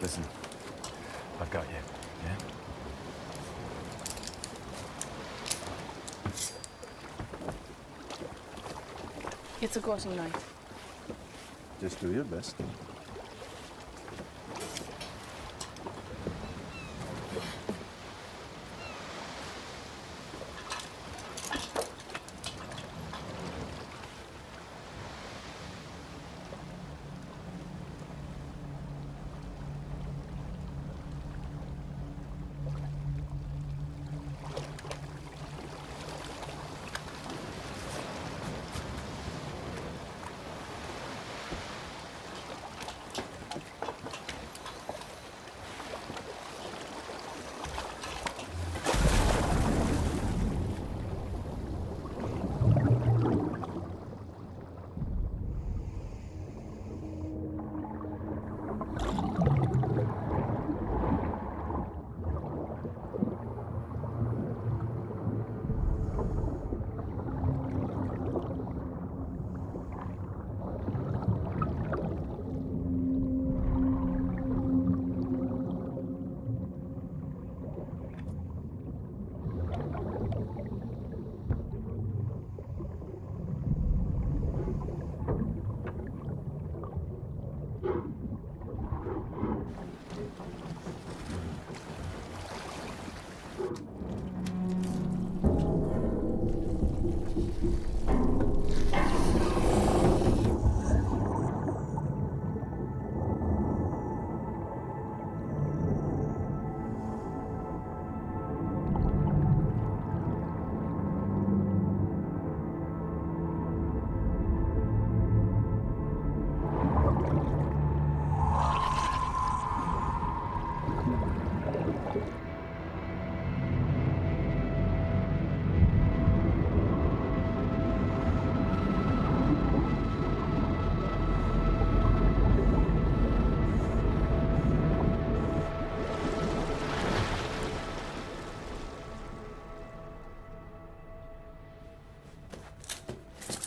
Listen, I've got you, yeah? It's a quarter night. Just do your best.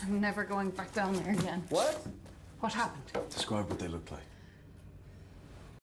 Never going back down there again. What? What happened? Describe what they looked like.